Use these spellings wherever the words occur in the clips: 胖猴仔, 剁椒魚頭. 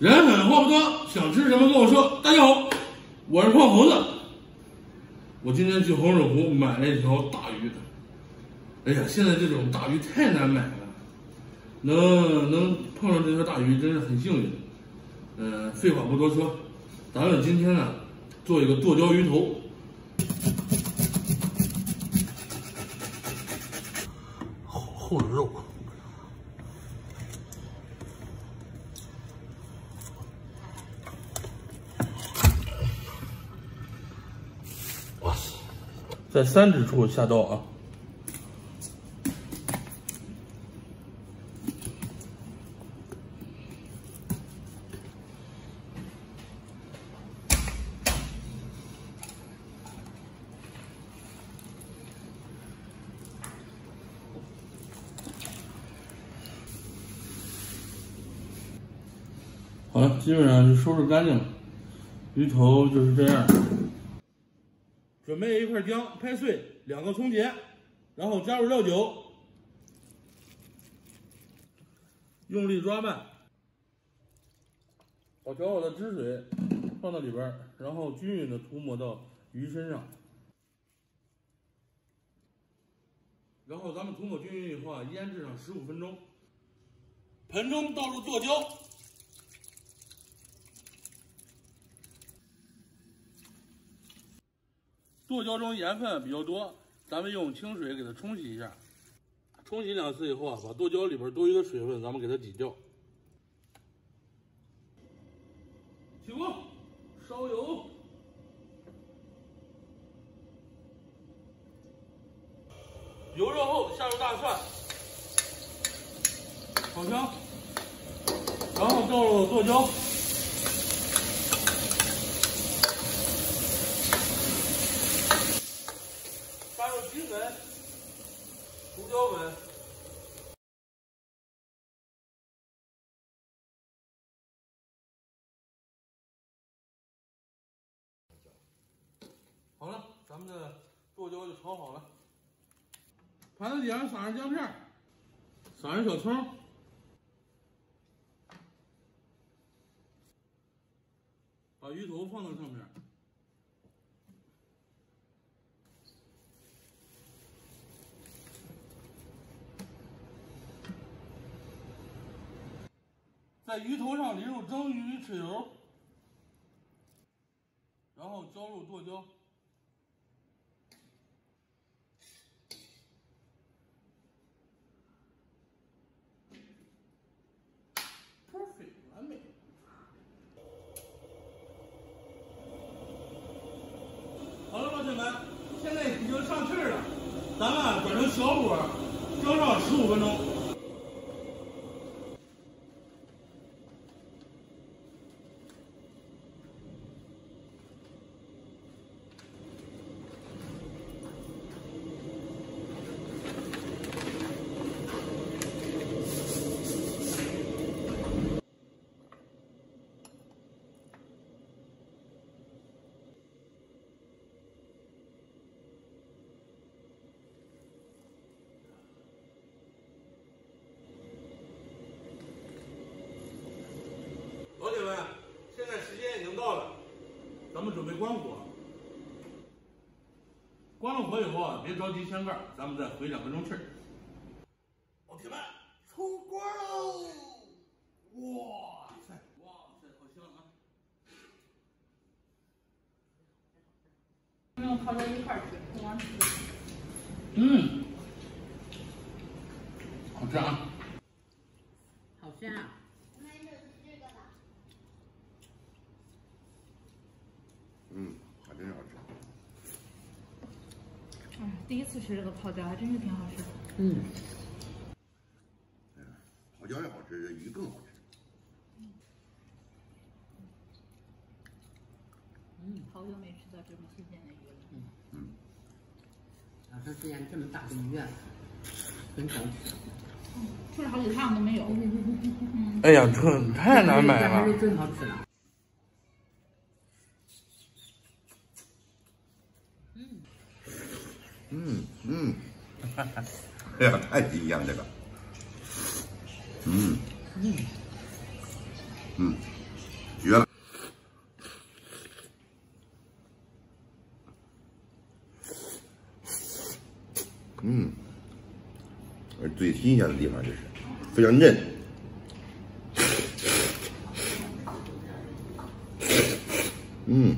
人狠话不多，想吃什么跟我说。大家好，我是胖猴子。我今天去洪水湖买了一条大鱼。哎呀，现在这种大鱼太难买了，能碰上这条大鱼真是很幸运。废话不多说，咱们今天呢做一个剁椒鱼头。厚肉。 在三指处下刀啊，好了，基本上是收拾干净了，鱼头就是这样。 准备一块姜，拍碎两个葱节，然后加入料酒，用力抓拌。把调好的汁水放到里边，然后均匀的涂抹到鱼身上。然后咱们涂抹均匀以后啊，腌制上15分钟。盆中倒入剁椒。 剁椒中盐分比较多，咱们用清水给它冲洗一下，冲洗2次以后啊，把剁椒里边多余的水分咱们给它挤掉。起锅，烧油，油热后下入大蒜、烤香，然后倒入剁椒。 鸡粉、胡椒粉，好了，咱们的剁椒就炒好了。盘子底下撒上姜片，撒上小葱，把鱼头放到上面。 在鱼头上淋入蒸鱼豉油，然后浇入剁椒，完美。好了，同学们，现在已经上气儿了，咱们转成小火蒸上15分钟。 同学们，现在时间已经到了，咱们准备关火。关了火以后啊，别着急掀盖，咱们再回2分钟气儿。老铁们，出锅喽！哇塞，哇塞，好香啊！不用泡在一块儿吃，不光吃。嗯，好吃啊！好鲜啊！ 嗯，还真好吃。哎，第一次吃这个泡椒，还真是挺好吃的。嗯。哎呀，泡椒也好吃，这鱼更好吃。嗯，好久没吃到这么新鲜的鱼了。嗯嗯。小时候之前这么大的鱼啊，很少吃。嗯，吃了好几趟都没有。嗯、哎呀，这太难买了。这真好吃了。 嗯嗯，哈哈，哎呀，太不一样这个，嗯嗯嗯，最新鲜的地方，就是非常嫩。嗯，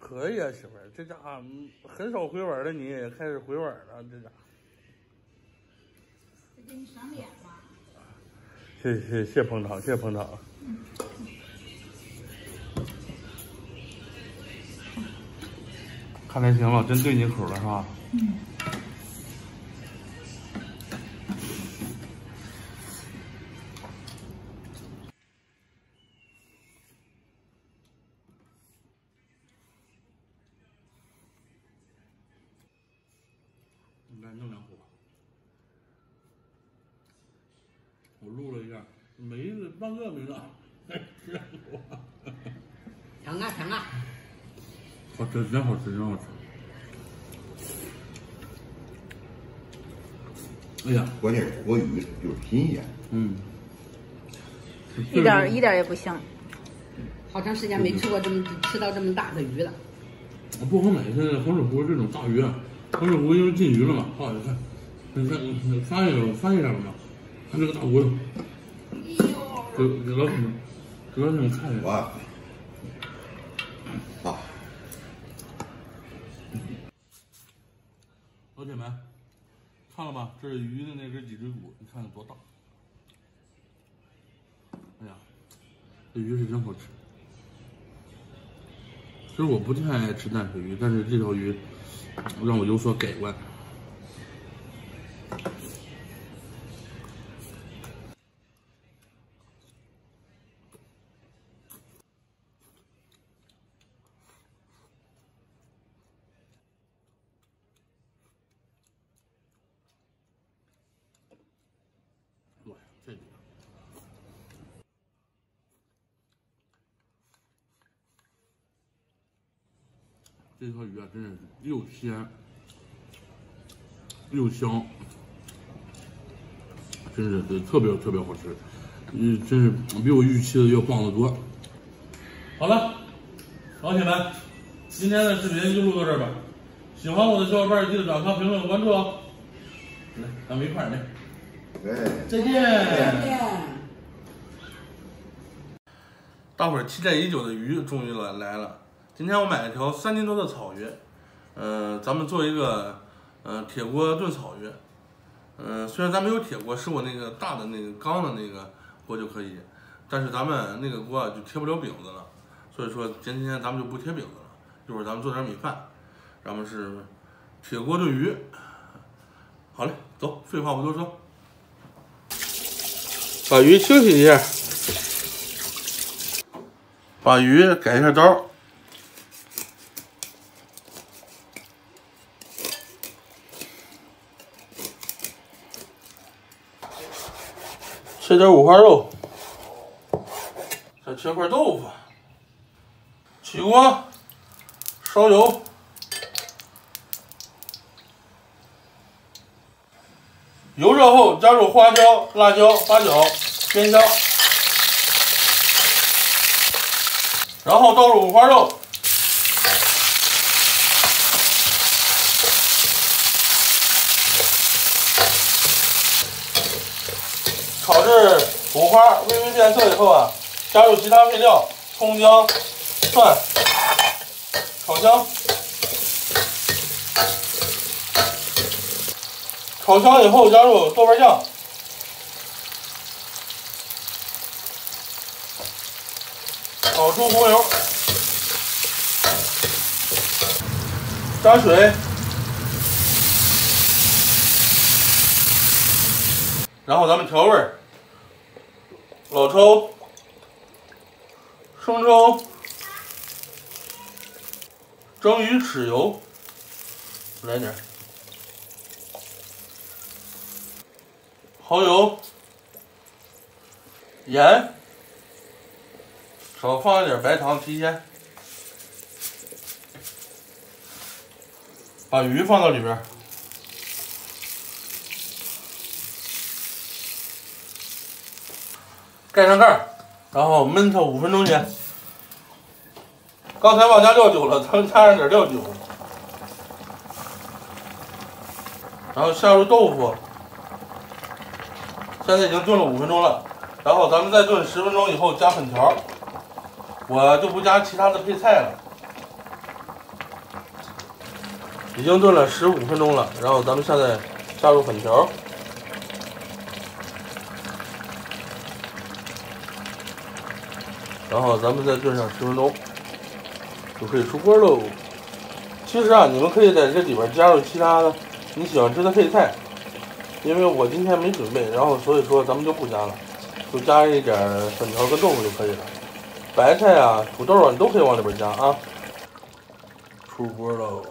可以啊，媳妇儿，这家伙很少回碗的你也开始回碗了，这家伙。给你赏脸吧。谢谢捧场，谢谢捧场。嗯， 看来行了，真对你口了是吧？嗯。你再弄两口。我录了一下，没了半个没了，尝啊尝啊！ 好吃，真好吃，真好吃！哎呀，关键是活鱼就是新鲜，嗯，一点也不香。好长时间没吃过这么吃到这么大的鱼了。我不好买，现在黄水湖这种大鱼，黄水湖因为禁渔了嘛，不好意思，你翻一下，翻一下吧，看这个大骨头，给老板，给老板看一下。 老铁们，看了吧？这是鱼的那根脊椎骨，你看有多大！哎呀，这鱼是真好吃。其实我不太爱吃淡水鱼，但是这条鱼让我有所改观。这条鱼啊，真是又鲜又香，真是特别好吃，真是比我预期的要棒得多。好了，老铁们，今天的视频就录到这儿吧。喜欢我的小伙伴记得点赞、评论、关注哦。来，咱们一块儿来。再见。大伙儿期待已久的鱼终于来了。 今天我买了条3斤多的草鱼，咱们做一个铁锅炖草鱼，虽然咱没有铁锅，是我那个大的那个钢的那个锅就可以，但是咱们那个锅啊就贴不了饼子了，所以说今天咱们就不贴饼子了，一会儿咱们做点米饭，咱们是铁锅炖鱼。好嘞，走，废话不多说，把鱼清洗一下，把鱼改一下刀。 切点五花肉，再切块豆腐。起锅，烧油，油热后加入花椒、辣椒、八角煸香，然后倒入五花肉，炒至五花微微变色以后啊，加入其他配料，葱、姜、蒜，炒香。炒香以后加入豆瓣酱，炒出红油，加水。 然后咱们调味儿，老抽、生抽、蒸鱼豉油，来点儿，蚝油、盐，少放一点白糖提鲜，把鱼放到里边儿。 盖上盖儿，然后焖它5分钟去。刚才往加六九了，咱们加上点料酒，然后下入豆腐。现在已经炖了5分钟了，然后咱们再炖10分钟以后加粉条。我就不加其他的配菜了。已经炖了15分钟了，然后咱们现在加入粉条。 然后咱们再炖上10分钟，就可以出锅喽。其实啊，你们可以在这里边加入其他的你喜欢吃的配菜，因为我今天没准备，然后所以说咱们就不加了，就加一点粉条跟豆腐就可以了。白菜啊、土豆啊，你都可以往里边加啊。出锅喽，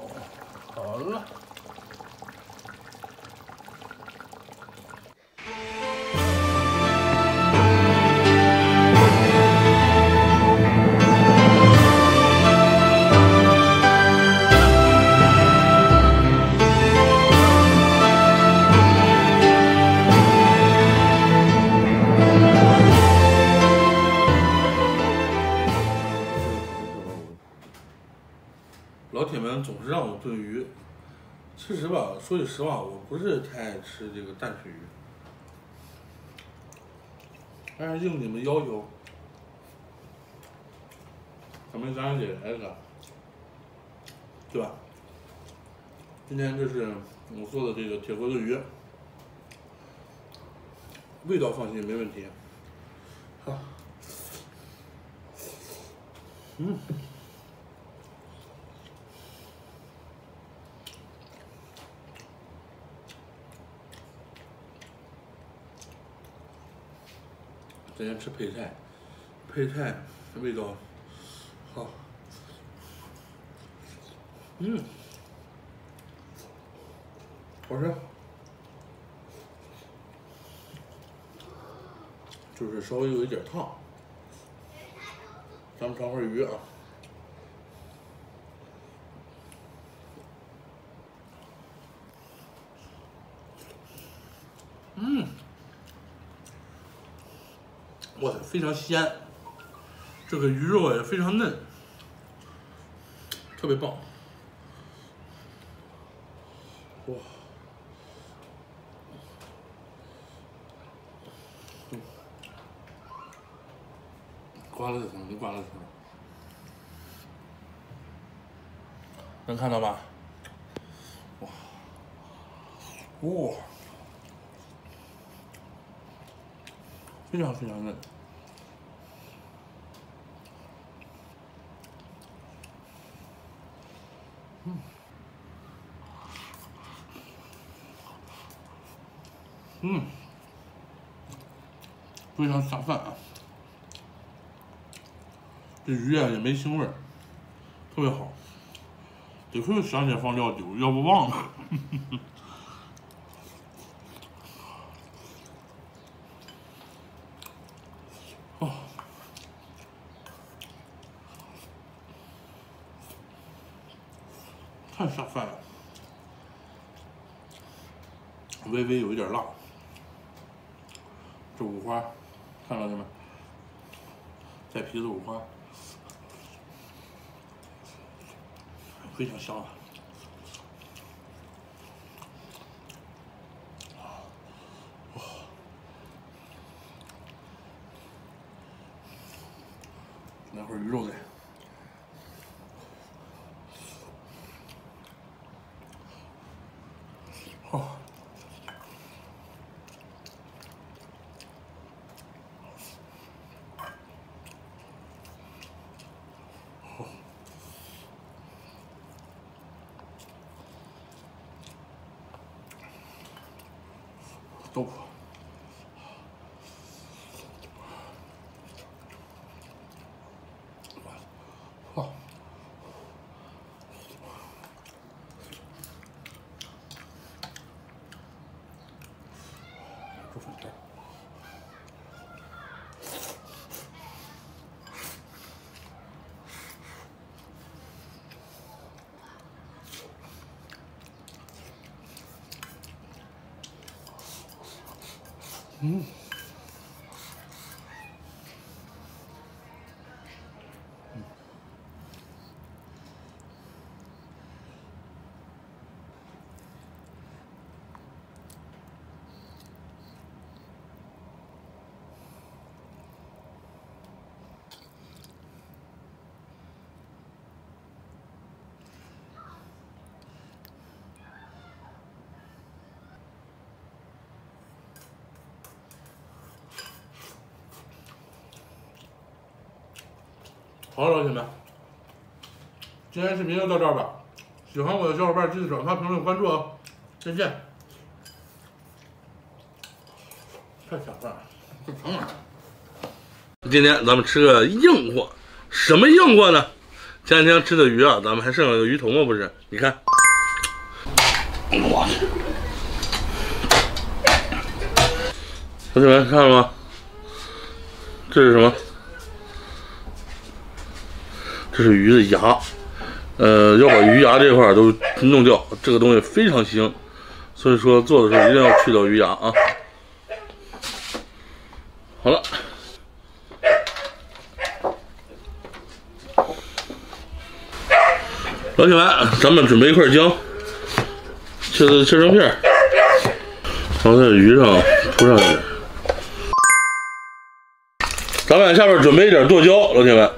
好了。 老铁们总是让我炖鱼，其实吧，说句实话，我不是太爱吃这个淡水鱼，但是应你们要求，咱们家人得来一个，对吧？今天这是我做的这个铁锅炖鱼，味道放心没问题。好，嗯。 今天吃配菜，配菜味道好，嗯，好吃，就是稍微有一点烫。咱们尝会儿鱼啊，嗯。 哇塞，非常鲜，这个鱼肉也非常嫩，特别棒。哇，刮了就疼，你刮了就疼，能看到吧？哇，哇，非常非常嫩。 嗯，嗯，非常下饭啊！这鱼啊也没腥味儿，特别好。得亏想起来放料酒，要不忘了。哦。太下饭了，微微有一点辣。这五花，看到没有？带皮的五花，非常香啊！哇，来会儿鱼肉再。 豆腐，哇，豆腐片，嗯，好了，老铁们，今天视频就到这儿吧。喜欢我的小伙伴记得转发、评论、关注哦，再见。太想饭了，不疼啊！今天咱们吃个硬货，什么硬货呢？前两天吃的鱼啊，咱们还剩了个鱼头嘛，不是？你看，哇！同学们看了吗？这是什么？这是鱼的牙，要把鱼牙这块都弄掉，这个东西非常腥，所以说做的时候一定要去掉鱼牙啊。好了，老铁们，咱们准备一块姜，切成片，然后在鱼上铺上一点，咱们下面准备一点剁椒，老铁们。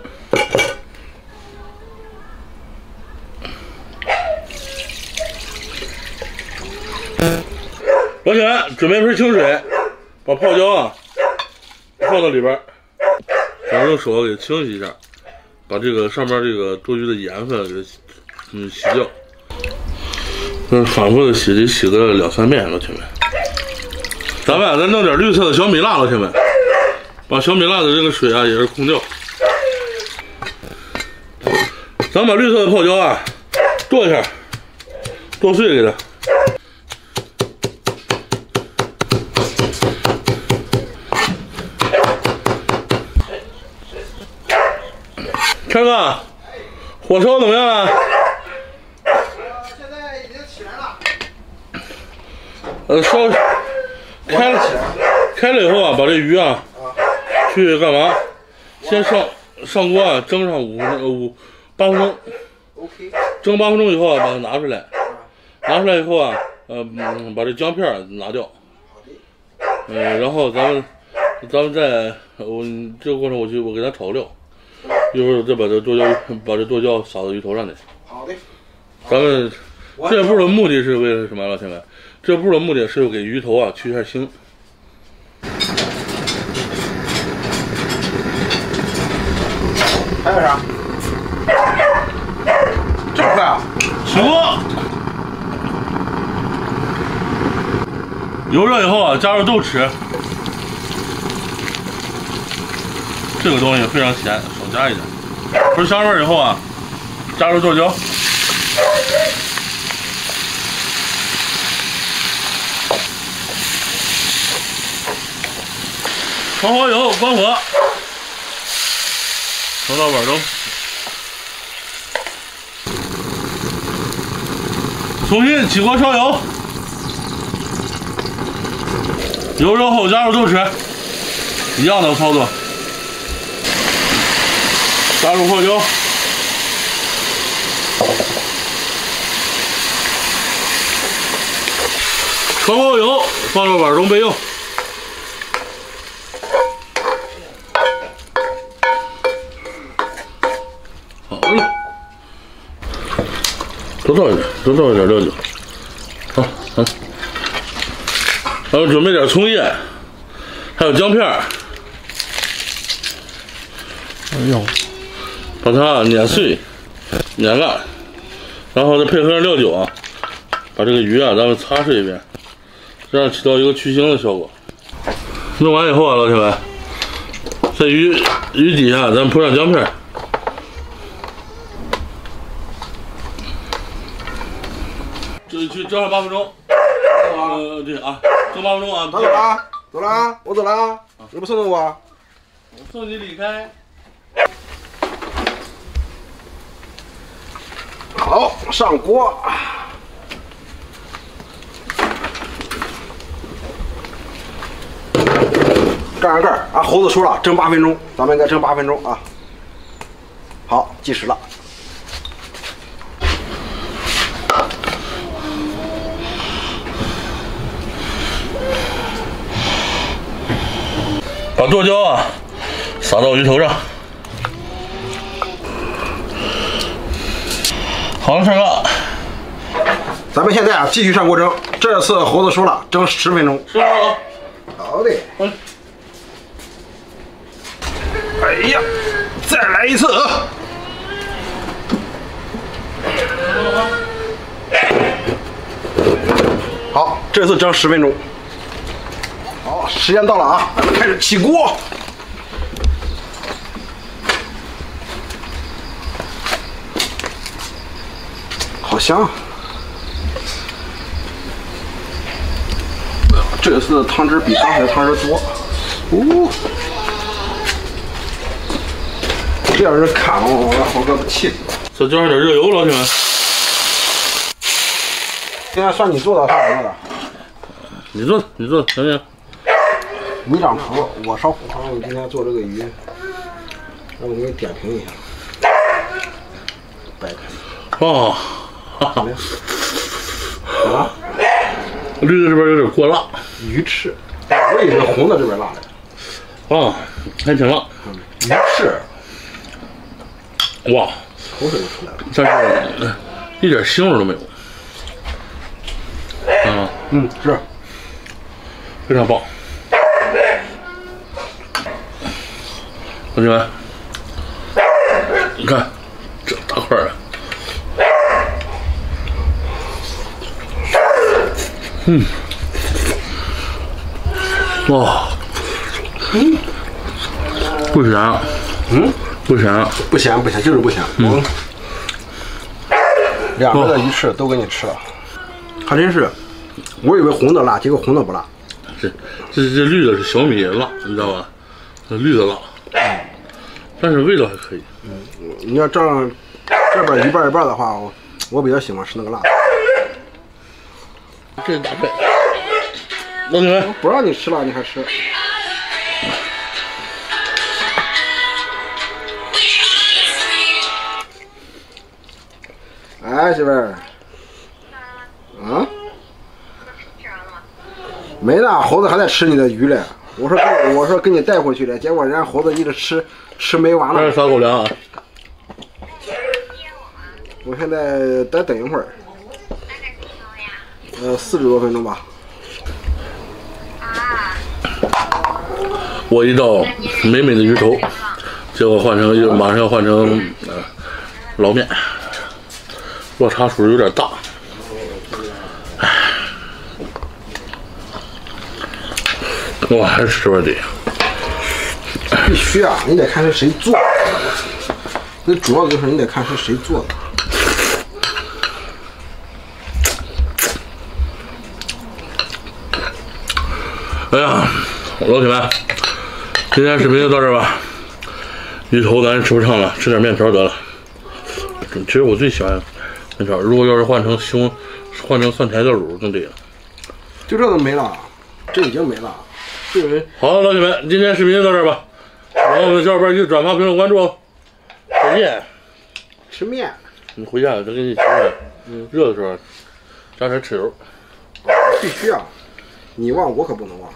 老铁们，准备一盆清水，把泡椒啊放到里边，然后用手给清洗一下，把这个上面这个多余的盐分给洗掉。反复的洗，得洗个2-3遍，老铁们。咱们再弄点绿色的小米辣，老铁们，把小米辣的这个水啊也是控掉。咱们把绿色的泡椒啊剁一下，剁碎给它。 川哥，火烧怎么样了？现在已经起来了。烧开了以后啊，把这鱼啊，去干嘛？先上锅啊，蒸上8分钟。OK。蒸8分钟以后啊，把它拿出来。拿出来以后啊，把这姜片拿掉。然后咱们在这个过程我给它炒料。 一会儿再把这剁椒撒到鱼头上去。好的。咱们这步的目的是为了什么，老铁们？这步的目的是给鱼头啊去一下腥。还有啥？这块啊，起锅。油热以后啊，加入豆豉。 这个东西非常咸，少加一点。出香味以后啊，加入剁椒，炒好以后关火，盛到碗中。重新起锅烧油，油热后加入豆豉，一样的操作。 加入泡椒，炒好油，放入碗中备用。好了，多倒一点料酒。好，然后准备点葱叶，还有姜片。哎呦。 把它碾碎、碾烂，然后再配合上料酒啊，把这个鱼啊，咱们擦拭一遍，这样起到一个去腥的效果。弄完以后啊，老铁们，在鱼底下咱们铺上姜片，这去蒸上8分钟。对啊，蒸8分钟啊。走了啊，我走了啊，你不送送我？我送你离开。 好，上锅。盖上盖儿啊！猴子说了，蒸8分钟，咱们应该蒸8分钟啊。好，计时了。把剁椒啊撒到鱼头上。 好了，帅哥，咱们现在啊继续上锅蒸。这次猴子说了，蒸10分钟。10分钟。好的。哎呀，再来一次啊！好，这次蒸10分钟。好，时间到了啊，咱们开始起锅。 好香、啊！这次的汤汁比刚才的汤汁多。哦，这要是砍了我，豪哥不气死了。再浇上点热油，老铁们。现在算你做的，算我做的。你做，你做，行不行？你掌厨，我烧火汤。我今天做这个鱼，让我给你点评一下。白开。哦。 啊，绿的这边有点过辣，鱼翅，我以为红的这边辣的，啊，还挺辣，鱼翅，哇，口水都出来了，但是一点腥味都没有，啊，嗯，是，非常棒，同学们，你看这大块儿。 嗯，哇，嗯，不咸，嗯，不咸，不咸，不咸，就是不咸。嗯，两边的鱼翅都给你吃了，还真是，我以为红的辣，结果红的不辣。这绿的是小米辣，你知道吧？这绿的辣，但是味道还可以。嗯，你要这样，这边一半的话，我比较喜欢吃那个辣的。 这是大菜，老铁们，不让你吃辣，你还吃？哎，媳妇儿，啊？吃完了吗？没呢，猴子还在吃你的鱼嘞。我说给你带回去嘞，结果人家猴子一直吃没完了。这是撒狗粮啊！我现在再等一会儿。 40多分钟吧。我一道美美的鱼头，结果换成马上要换成捞面，落差属于有点大。唉，我还是吃不得。必须啊，你得看是谁做的。那主要就是你得看是谁做的。 哎呀，老铁们，今天视频就到这儿吧。鱼头咱吃不上了，吃点面条得了。其实我最喜欢面条，如果要是换成蒜苔豆乳，那对了。就这都没了，这已经没了。好了，老铁们，今天视频就到这儿吧。然后我们小伙伴去转发、评论、关注哦。再见。吃面。你回家我再给你吃面。嗯。热的时候加点豉油。必须啊！你忘我可不能忘。